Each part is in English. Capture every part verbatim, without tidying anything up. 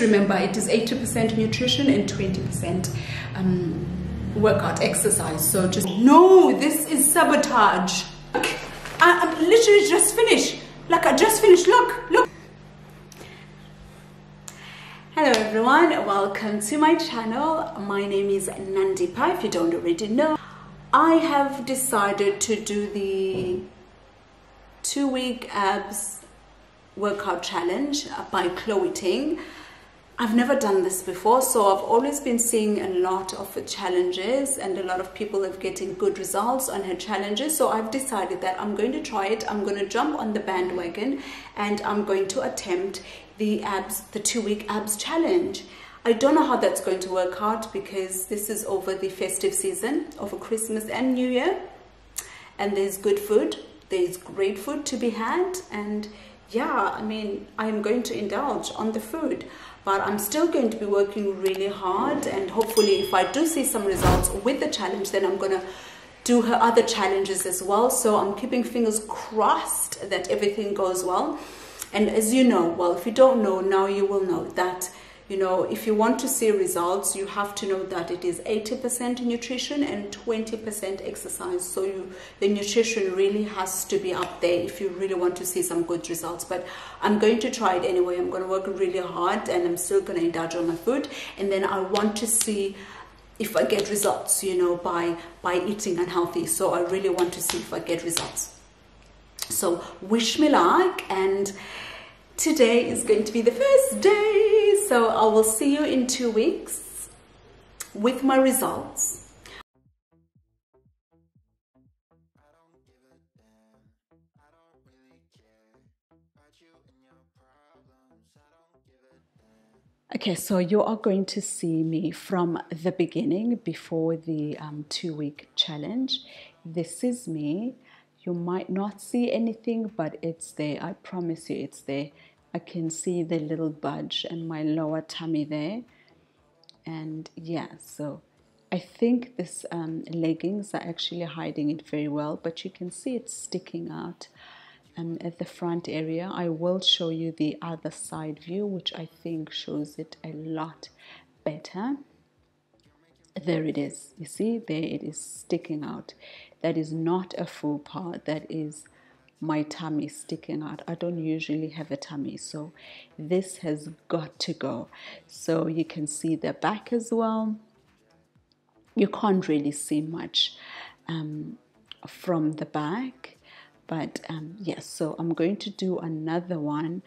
just remember it is eighty percent nutrition and twenty percent um, workout exercise. So just no, this is sabotage. I, I literally just finished. Like I just finished. Look, look. Hello everyone, welcome to my channel. My name is Nandipha. If you don't already know, I have decided to do the two week abs workout challenge by Chloe Ting. I've never done this before, so I've always been seeing a lot of challenges and a lot of people are getting good results on her challenges. So I've decided that I'm going to try it. I'm going to jump on the bandwagon and I'm going to attempt the abs, the two-week abs challenge. I don't know how that's going to work out because this is over the festive season, over Christmas and New Year, and there's good food, there's great food to be had, and yeah, I mean, I'm going to indulge on the food, but I'm still going to be working really hard, and hopefully if I do see some results with the challenge, then I'm gonna do her other challenges as well. So I'm keeping fingers crossed that everything goes well. And as you know, well, if you don't know, now you will know that, you know, if you want to see results, you have to know that it is eighty percent nutrition and twenty percent exercise. So you, the nutrition really has to be up there if you really want to see some good results. But I'm going to try it anyway. I'm going to work really hard and I'm still going to indulge on my food. And then I want to see if I get results, you know, by, by eating unhealthy. So I really want to see if I get results. So wish me luck, and today is going to be the first day, so I will see you in two weeks with my results. Okay, so you are going to see me from the beginning before the um, two-week challenge. This is me. You might not see anything, but it's there. I promise you it's there. I can see the little bulge and my lower tummy there. And yeah, so I think this um, leggings are actually hiding it very well, but you can see it's sticking out um, at the front area. I will show you the other side view, which I think shows it a lot better. There it is. You see, there it is sticking out. That is not a full part, that is my tummy sticking out. I don't usually have a tummy, so this has got to go. So you can see the back as well. You can't really see much um, from the back, but um, yes, yeah, so I'm going to do another one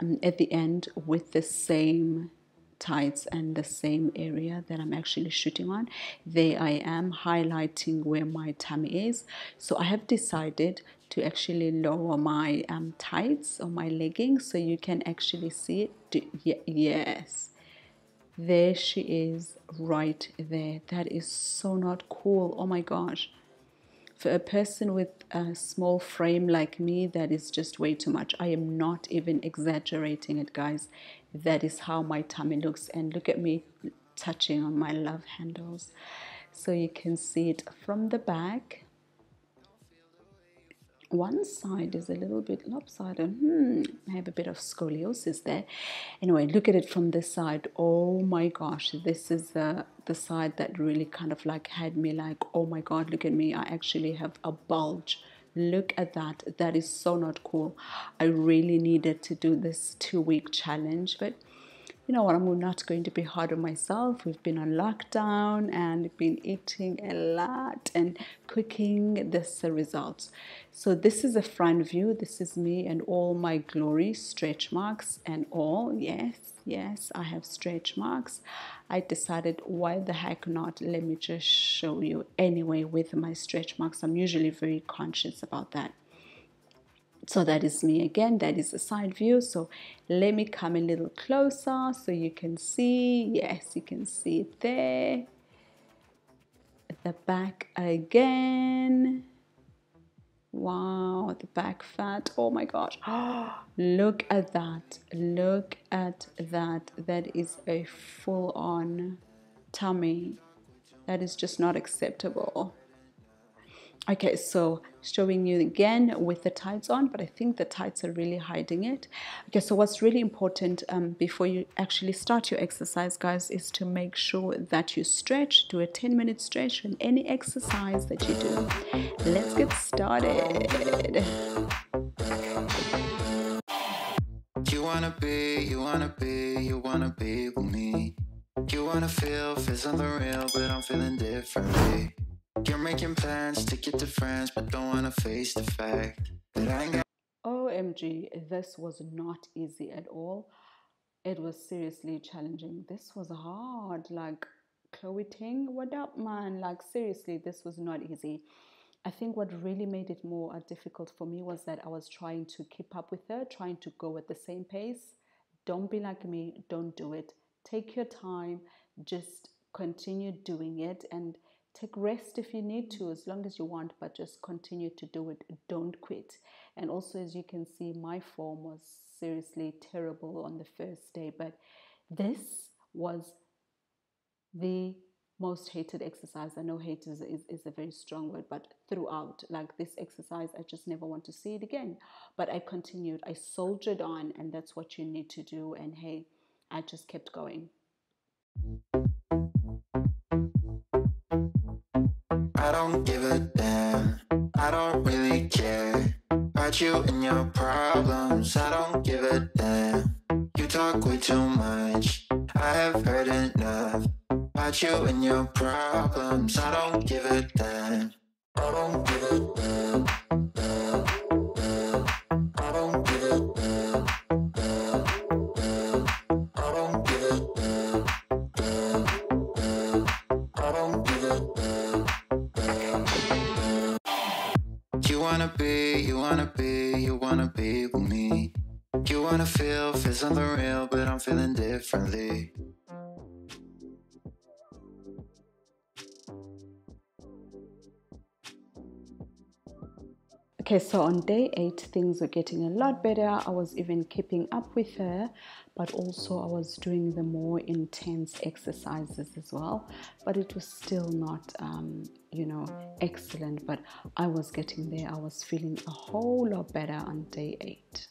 um, at the end with the same tights and the same area that I'm actually shooting on. There I am highlighting where my tummy is. So I have decided to actually lower my um, tights or my leggings so you can actually see it. Yes, there she is right there. That is so not cool. Oh my gosh. For a person with a small frame like me, that is just way too much. I am not even exaggerating it, guys. That is how my tummy looks. And look at me touching on my love handles. So you can see it from the back. One side is a little bit lopsided. Hmm, I have a bit of scoliosis there. Anyway, look at it from this side. Oh my gosh, this is the, the side that really kind of like had me like, oh my God, look at me. I actually have a bulge. Look at that. That is so not cool. I really needed to do this two-week challenge, but you know what, I'm not going to be hard on myself. We've been on lockdown and been eating a lot and cooking this results. So this is a front view. This is me and all my glory, stretch marks and all. Yes, yes, I have stretch marks. I decided why the heck not? Let me just show you anyway with my stretch marks. I'm usually very conscious about that. So that is me again, that is a side view. So let me come a little closer so you can see. Yes, you can see it there. At the back again. Wow, the back fat. Oh my gosh. Look at that. Look at that. That is a full-on tummy. That is just not acceptable. Okay, so showing you again with the tights on, but I think the tights are really hiding it. Okay, so what's really important um, before you actually start your exercise, guys, is to make sure that you stretch, do a ten minute stretch in any exercise that you do. Let's get started. You wanna be, you wanna be, you wanna be with me. You wanna feel, feel something real, but I'm feeling differently. You're making plans to get to friends, but don't want to face the fact that I ain't got. O M G, this was not easy at all. It was seriously challenging. This was hard. Like, Chloe Ting, what up, man? Like, seriously, this was not easy. I think what really made it more difficult for me was that I was trying to keep up with her, trying to go at the same pace. Don't be like me. Don't do it. Take your time. Just continue doing it and take rest if you need to, as long as you want, but just continue to do it. Don't quit. And also, as you can see, my form was seriously terrible on the first day, but this was the most hated exercise. I know hate is, is, is a very strong word, but throughout, like, this exercise, I just never want to see it again. But I continued. I soldiered on, and that's what you need to do. And hey, I just kept going. I don't give a damn, I don't really care about you and your problems. I don't give a damn, you talk way too much. I have heard enough about you and your problems. I don't give a damn, I don't give a damn. Friendly. Okay, so on day eight, things were getting a lot better. I was even keeping up with her, but also I was doing the more intense exercises as well, but it was still not um, you know, excellent, but I was getting there. I was feeling a whole lot better on day eight.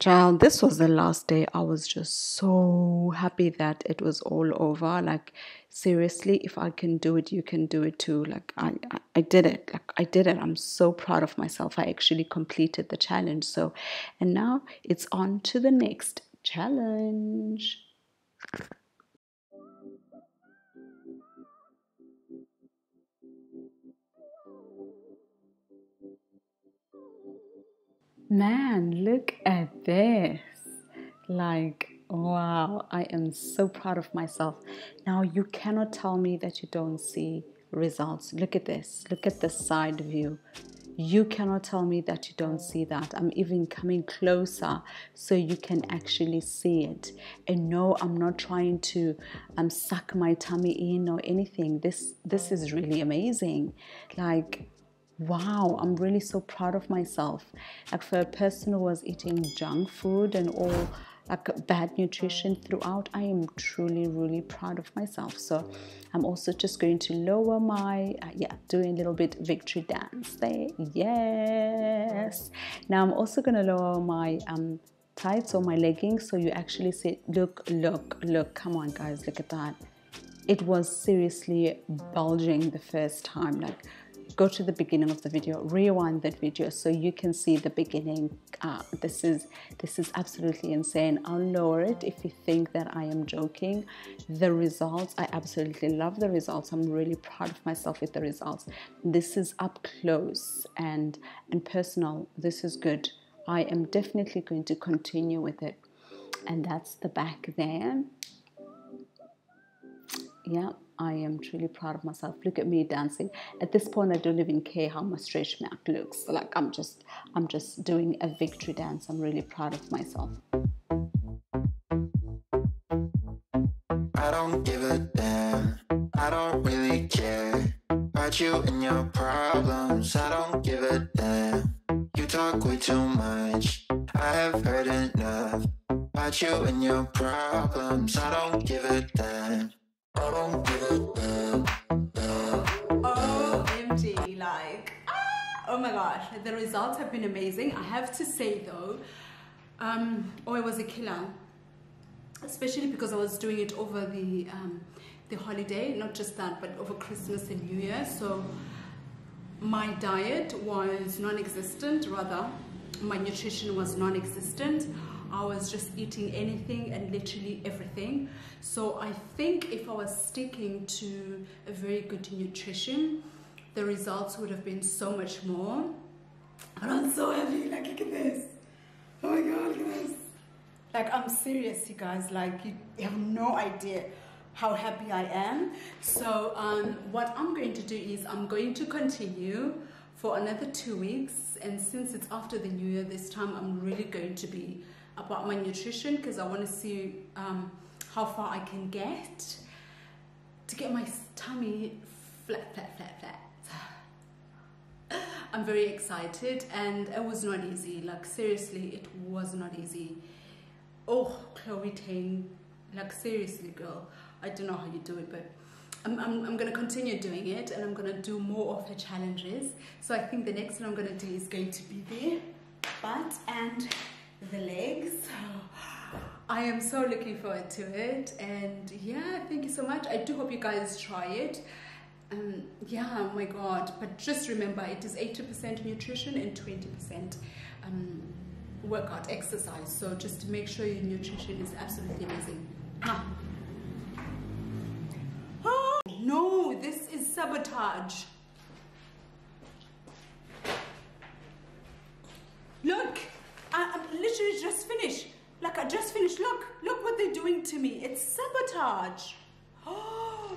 Child, this was the last day. I was just so happy that it was all over. Like, seriously, if I can do it, you can do it too. Like, I, I, I did it. Like, I did it. I'm so proud of myself. I actually completed the challenge. So, and now it's on to the next challenge. Man, look at this. Like, wow, I am so proud of myself. Now, you cannot tell me that you don't see results. Look at this. Look at the side view. You cannot tell me that you don't see that. I'm even coming closer so you can actually see it. And no, I'm not trying to um, suck my tummy in or anything. This, this is really amazing. Like, wow, I'm really so proud of myself. Like, for a person who was eating junk food and all, like, bad nutrition throughout, I am truly, really proud of myself. So I'm also just going to lower my, uh, yeah, doing a little bit victory dance there. Yes. Now I'm also going to lower my um, tights or my leggings. So you actually see, look, look, look, come on guys, look at that. It was seriously bulging the first time. Like, go to the beginning of the video, rewind that video so you can see the beginning. Uh, this is this is absolutely insane. I'll lower it if you think that I am joking. The results, I absolutely love the results. I'm really proud of myself with the results. This is up close and and personal. This is good. I am definitely going to continue with it. And that's the back there. Yeah, I am truly proud of myself. Look at me dancing. At this point, I don't even care how my stretch mark looks. Like I'm just, I'm just doing a victory dance. I'm really proud of myself. I don't give a damn. I don't really care about you and your problems. I don't give a damn. You talk way too much. I have heard enough about you and your problems. I don't give a damn. I don't give a damn. O M G, like, ah, oh my gosh, the results have been amazing. I have to say though, um, oh, it was a killer, especially because I was doing it over the um, the holiday, not just that, but over Christmas and New Year. So my diet was non-existent, rather, my nutrition was non-existent. I was just eating anything and literally everything. So I think if I was sticking to a very good nutrition, the results would have been so much more. But I'm so happy, like look at this. Oh my God, look at this. Like I'm serious, you guys, like you have no idea how happy I am. So um, what I'm going to do is I'm going to continue for another two weeks. And since it's after the new year this time, I'm really going to be about my nutrition because I want to see um, how far I can get to get my tummy flat, flat, flat, flat. I'm very excited and it was not easy. Like seriously, it was not easy. Oh, Chloe Ting, like seriously, girl, I don't know how you do it, but I'm, I'm, I'm going to continue doing it and I'm going to do more of her challenges. So I think the next one I'm going to do is going to be the butt and the legs. I am so looking forward to it, and yeah, thank you so much. I do hope you guys try it. Um yeah, oh my God, but just remember it is eighty percent nutrition and twenty percent um workout exercise, so just make sure your nutrition is absolutely amazing. Ah. Oh no, this is sabotage. Look, I literally just finished. Like I just finished. Look, look what they're doing to me. It's sabotage. Oh.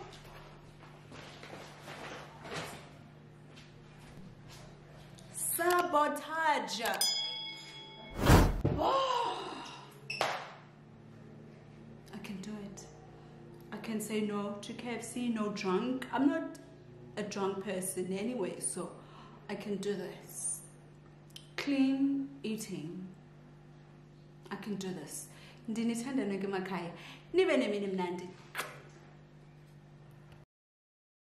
Sabotage. Oh. I can do it. I can say no to K F C, no drunk. I'm not a drunk person anyway, so I can do this. Clean eating. I can do this. Ndinithanda nokemakhaya. Nibe nemini mnandi.